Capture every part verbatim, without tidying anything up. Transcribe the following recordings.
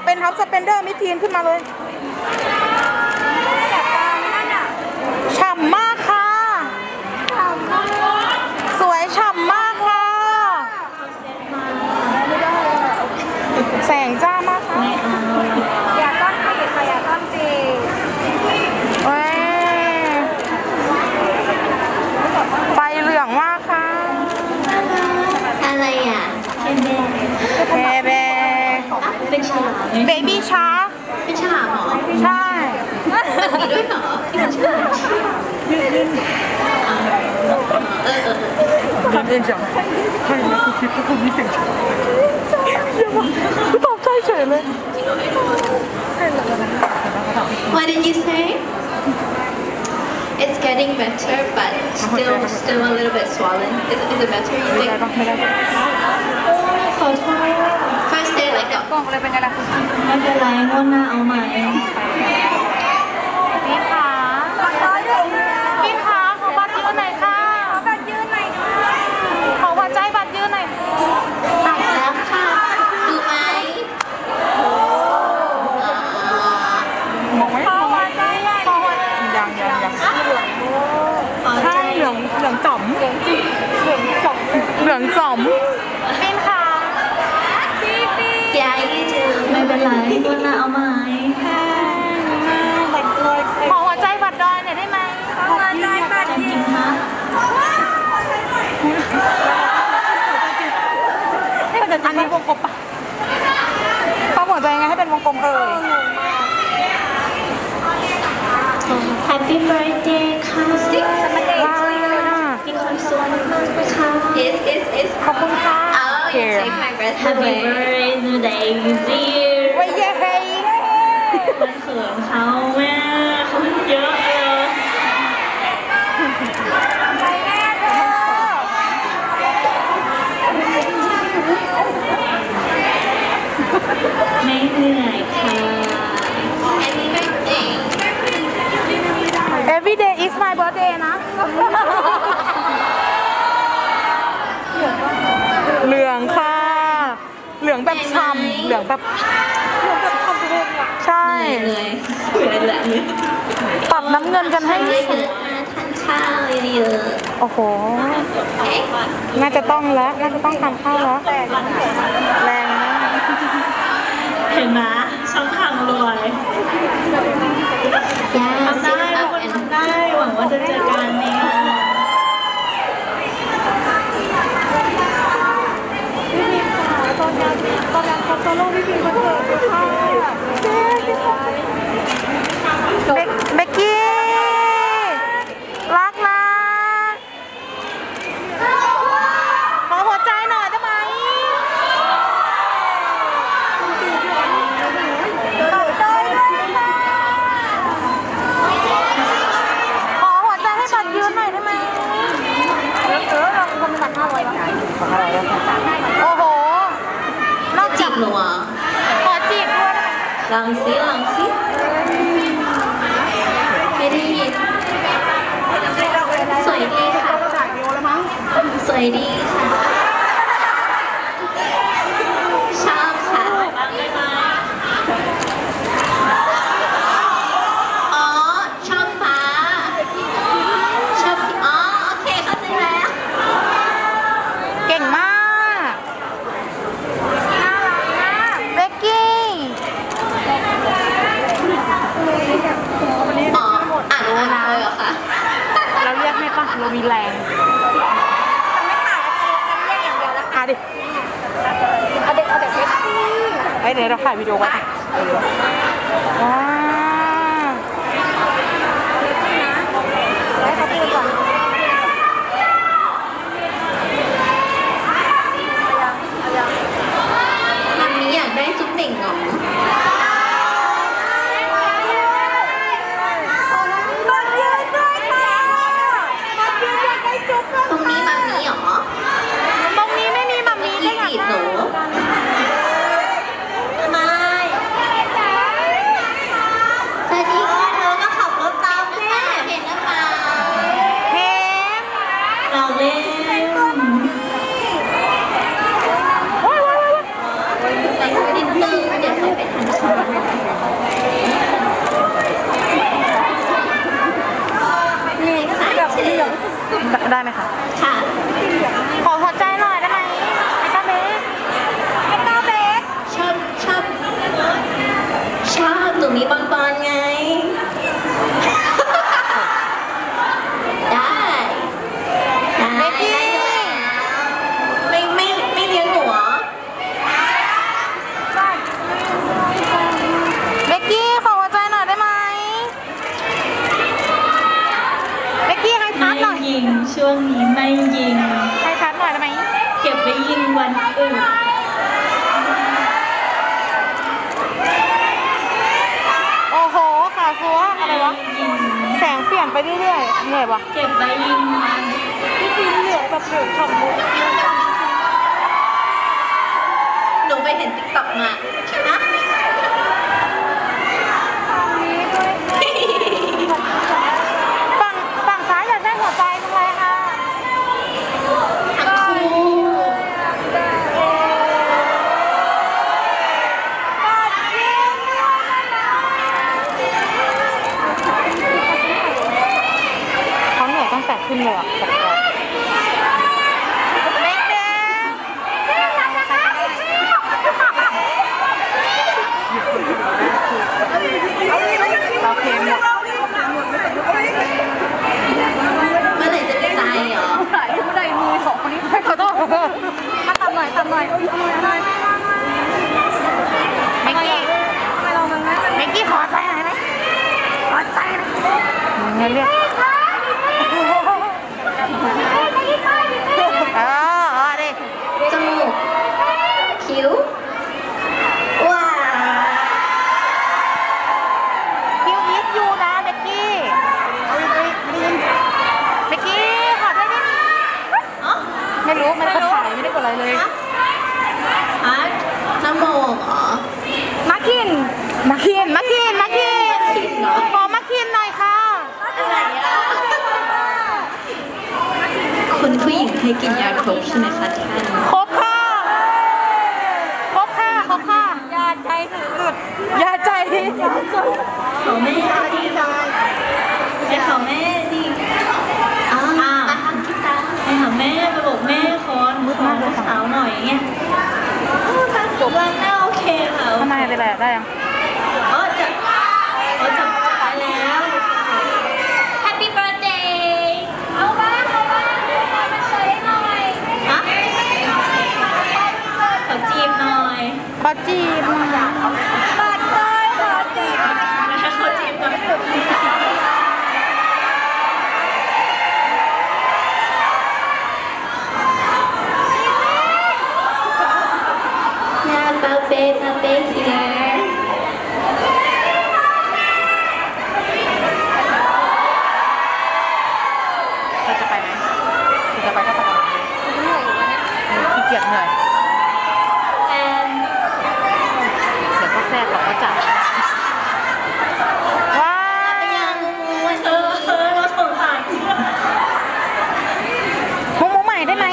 ากเป็นท็อปสเปนเดอร์มิดทีนขึ้นมาเลยฉ่ำมากค่ะสวยฉ่ำมากค่ะแสงจ้ามากค่ะอย่าตั้งผิดค่ะอย่าตั้งจริงไฟเหลืองมากค่ะอะไรอ่ะเบเบเป็นฉลามเบบี้ชาร์กเป็นฉลามเหรอใช่มีด้วยเหรอเป็นฉลามเออเออทำเองจังใครไม่คิดว่าคุณมีเสียงจังอย่าบอกตอบใจเฉยเลย What did you say? It's getting better, but still still a little bit swollen. Is is it better? You think? ขอโทษเดี๋ยวกล้องอะไรเป็นไงล่ะไม่เป็นไรงวดหน้าเอาใหม่พี่ขาขอบัตรยืนพี่ขาขอบัตรยืนหน่อยค่ะขอบัตรยืนหน่อยขอหัวใจบัตรยืนหน่อยตัดแล้วค่ะดูไหมมองไหมขอหัวใจใหญ่ขอหัวยังยังยังใช่เหลืองเหลืองจ่อมเหลืองจีเหลืองจ่อมเหลืองจ่อมไม่เป็นไรก็น่าเอาไม้ขอหัวใจบัดดอยหน่อยได้ไหมขอหัวใจบัดดอยค่ะให้มันเป็นวงกลมปะเขาหัวใจยังไงให้เป็นวงกลมเอ่ย Happy birthday ค่ะมีความสุขมากเลยค่ะ Yes yes yes ขอบคุณค่ะ Oh you take my breath away Happy birthdayเขาแม่คนเยอะเลยไปแม่เธอไม่เหนื่อยค่ะ Every day is my birthday นะเหลืองค่ะเหลืองแบบช้ำเหลืองแบบใช่เลยปรับน้ำเงินกันให้ทานข้าวเยอะๆโอ้โหน่าจะต้องแล้วน่าจะต้องทานข้าวแล้วแรงเห็นไหมช่องขังรวยทำได้ทุกคนทำได้หวังว่าจะเจอกันนี้ตอนนั้นตอนนั้นเขาจะเล่าวิธีคอนเสิร์ตค่ะเบกกี้รักนะขอหัวใจหน่อยได้ไหมขอหัวใจให้บัตรยืนหน่อยได้ไหมเออเราคนละห้าร้อยโอ้โหนอกจากหนูลองสิลองสิไม่ได้ยินสวยดีค่ะสวยดีค่ะชอบค่ะอ๋อชอบฟ้าชอบอ๋อโอเคเข้าใจแล้วเก่งมากเรามีแรงแต่ไม่ขาดกันแยกอย่างเดียวนะอ่ะดิเอาเด็กเอาเด็กไอ้เดี๋ยวเราถ่ายวิดีโอไว้ว้ามันมีอยากได้จุ๊บหนิงเหรอ ได้ไหมคะค่ะขอหัวใจหน่อยได้ไหมไอ้ต้าเบกไอ้ต้าเบกชอบชอบชอบหนูมีบางตอนไงได้ได้ได้ไม่ไม่ไม่เลี้ยงหนูเหรอเบกกี้ขอหัวใจหน่อยได้ไหมเบกกี้ให้ทัดหน่อยยิงช่วงนี้ไม่ยิงให้ทัดหน่อยได้ไหมเก็บไปยิงวันอื่นอะไรวะแสงเปลี่ยนไปเรื่อยๆเหนื่อยวะเก็บใบยิงมาพี่ฟินเหนื่อยแบบเหนื่อยช่องมุกหนูไปเห็นติ๊กต็อกมานะฝั่งฝั่งซ้ายอยากได้หัวใจจังเลยค่ะขึ้นเลยอ่ะเล็กเด็กเราเค็มหมดเมื่อไหร่จะได้ใจเหรอเมื่อไหร่เมื่อไหร่มือสองคนนี้ขอโทษขอโทษมาตัดหน่อยตัดหน่อยเม็กกี้เม็กกี้ขอใจหน่อยไหมขอใจหน่อยเงินเรียกจมูกคิ้วว้าคิ้วยิบอยู่นะเบกกี้เบกกี้ขอได้ไหมไม่รู้ไม่ได้กดถ่ายไม่ได้กดอะไรเลยจมูกเหรอมาคินมาคินมาคินมาคินขอมาคินหน่อยค่ะคุณผู้หญิงเคยกินยาครบใช่ไหมคะท่านครบค่ะครบค่ะครบค่ะยาใจสุดๆยาใจที่สุดขอแม่ดีใจไปขอแม่ดีอ้าวไปหาพี่สาวไปหาแม่ไปบอกแม่ขอมือขอลูกสาวหน่อยเงี้ยท่านจบแล้วน่าโอเคค่ะทำไมเป็นไรได้ยังอ๋อจับอ๋อจับไปแล้วแฮปปี้เบิร์ธเดย์เอาบ้าขอจีบหน่อยขอจีบหน่อยปัดเลยขอจีบนะคะขอจีบหน่อยน่าเบาเบสน่าเบสเยอะเราจะไปไหมเราจะไปก็ไปกันเหนื่อยวันนี้ขี้เกียจเหนื่อยแซ่บเราก็จัดว้ายังเออเราส่งผ่านมุกมุกใหม่ได้ไหม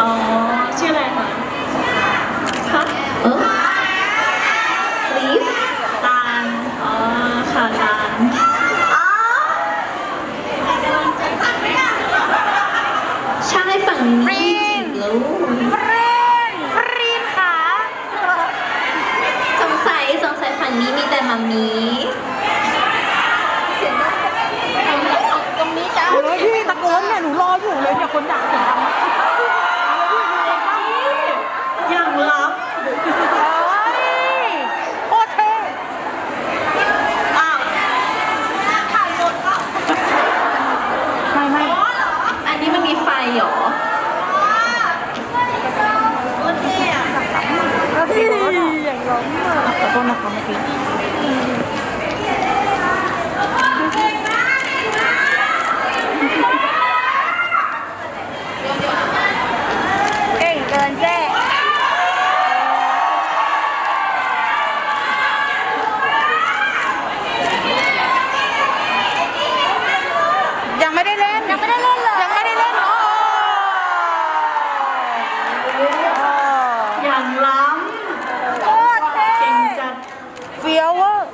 อ๋อชื่ออะไรคะคะเออลีฟตาลอ๋อค่ะตาลอ๋อใช่ฝั่งนี้จริงหรือนี้มีแต่มัมมี่ตรงนี้จ้าพี่ตะโกนเนี่ยหนูรออยู่เลยเนี่ยคนด่าผมอย่างลับโคตรเท่อ้าวถ่ายหมดแล้วไม่ไม่อันนี้มันมีไฟหรอโคตรเท่อะอย่างล้มขอโทษนะคะเมื่อกี้เก่งเกินเจ๊ยังไม่ได้เล่นยังไม่ได้เล่นเลยยังไม่ได้เล่นหรออย่างล้ำเฟี้ยวเวอร์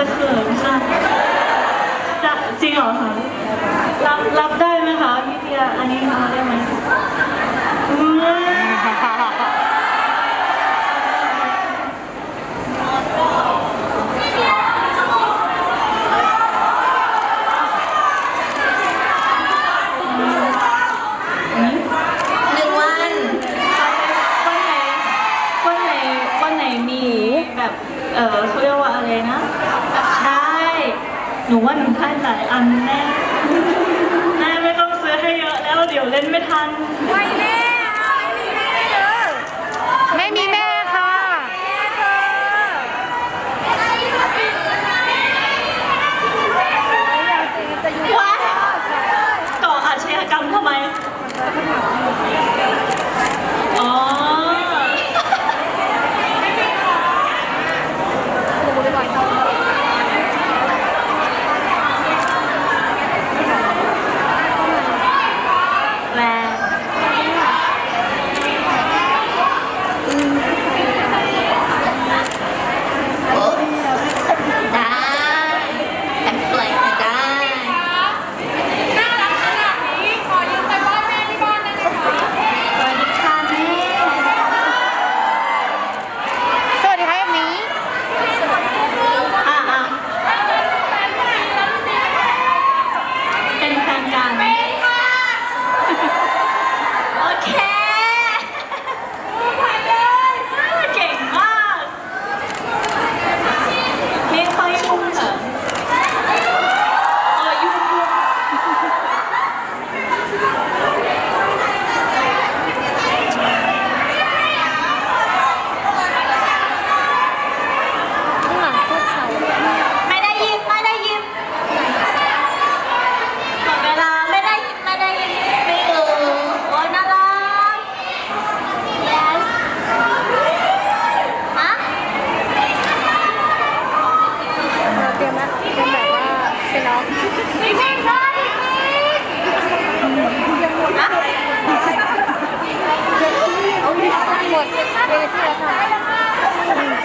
จะเขินค่ะจริงเหรอคะรับรับได้ไหมคะพี่เบียร์อันนี้มาได้ไหมเขาเรียกว่าอะไรนะได้หนูว่าหนูได้หลายอันแน่แม่ไม่ต้องซื้อให้เยอะแล้วเดี๋ยวเล่นไม่ทันไม่แม่ไม่มีแม่เลยไม่มีแม่ค่ะว้าต่ออาชญากรรมทำไมอ๋อ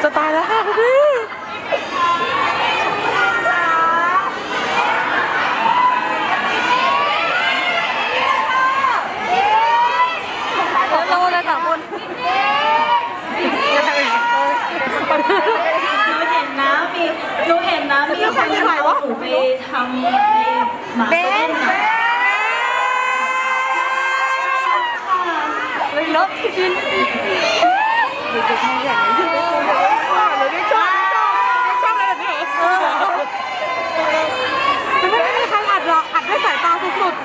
จะตายแล้วค่ะพี่เราเลยสามคนหนูเห็นนะมีหนูเห็นนะมีคนที่เอาหนูไปทำในหมาเล่นนะเลยลบกินเด็กๆไม่อยากเล่นเลยไม่ชอบไม่ชอบอะไรแบบนี้มันไม่มีใครอัดหรอกอัดด้วยสายตาสุดๆ